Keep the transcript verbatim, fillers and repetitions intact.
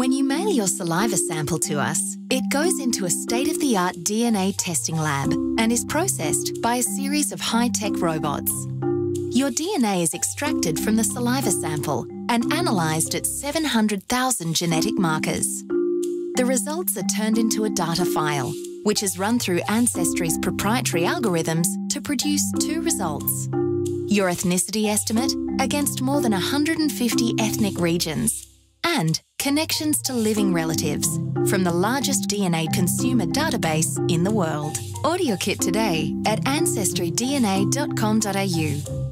When you mail your saliva sample to us, it goes into a state-of-the-art D N A testing lab and is processed by a series of high-tech robots. Your D N A is extracted from the saliva sample and analysed at seven hundred thousand genetic markers. The results are turned into a data file, which is run through Ancestry's proprietary algorithms to produce two results: your ethnicity estimate against more than one hundred fifty ethnic regions, and connections to living relatives from the largest D N A consumer database in the world. Order your kit today at ancestry D N A dot com dot A U.